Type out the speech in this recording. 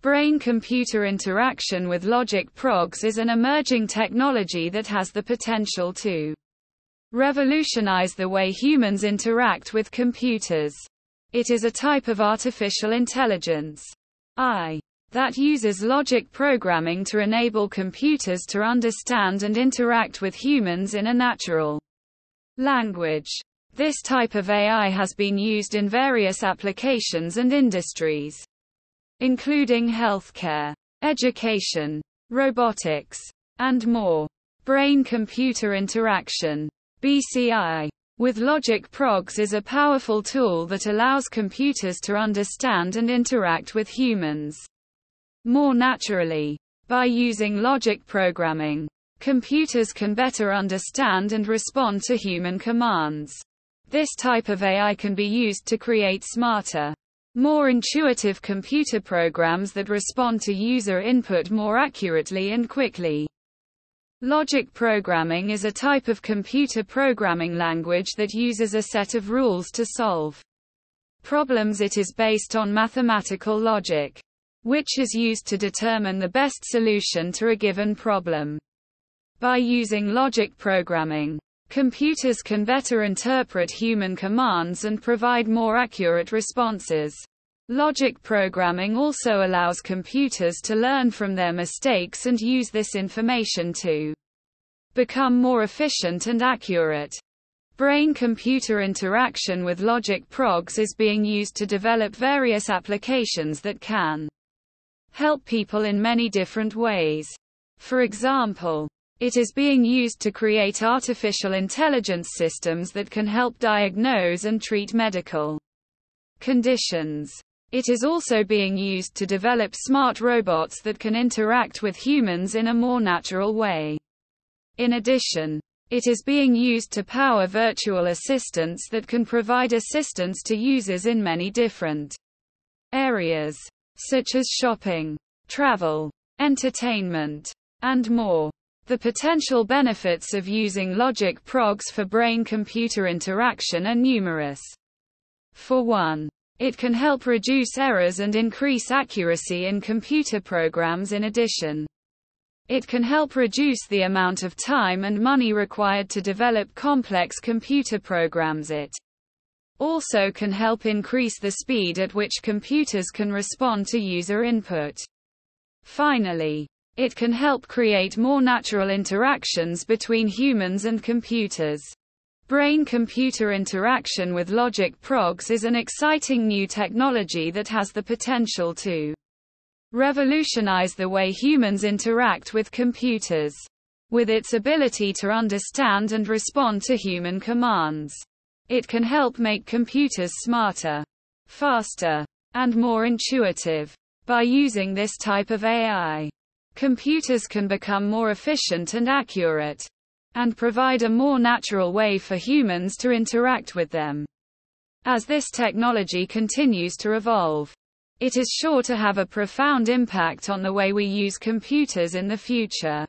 Brain-computer interaction with LogicProgs is an emerging technology that has the potential to revolutionize the way humans interact with computers. It is a type of artificial intelligence AI that uses logic programming to enable computers to understand and interact with humans in a natural language. This type of AI has been used in various applications and industries, including healthcare, education, robotics, and more. Brain-computer interaction (BCI) with LogicProgs is a powerful tool that allows computers to understand and interact with humans more naturally. By using logic programming, computers can better understand and respond to human commands. This type of AI can be used to create smarter, more intuitive computer programs that respond to user input more accurately and quickly. Logic programming is a type of computer programming language that uses a set of rules to solve problems. It is based on mathematical logic, which is used to determine the best solution to a given problem. By using logic programming, computers can better interpret human commands and provide more accurate responses. Logic programming also allows computers to learn from their mistakes and use this information to become more efficient and accurate. Brain-computer interaction with LogicProgs is being used to develop various applications that can help people in many different ways. For example, it is being used to create artificial intelligence systems that can help diagnose and treat medical conditions. It is also being used to develop smart robots that can interact with humans in a more natural way. In addition, it is being used to power virtual assistants that can provide assistance to users in many different areas, such as shopping, travel, entertainment, and more. The potential benefits of using LogicProgs for brain-computer interaction are numerous. For one, it can help reduce errors and increase accuracy in computer programs. In addition, it can help reduce the amount of time and money required to develop complex computer programs. It also can help increase the speed at which computers can respond to user input. Finally, it can help create more natural interactions between humans and computers. Brain-computer interaction with LogicProgs is an exciting new technology that has the potential to revolutionize the way humans interact with computers. With its ability to understand and respond to human commands, it can help make computers smarter, faster, and more intuitive. By using this type of AI, computers can become more efficient and accurate, and provide a more natural way for humans to interact with them. As this technology continues to evolve, it is sure to have a profound impact on the way we use computers in the future.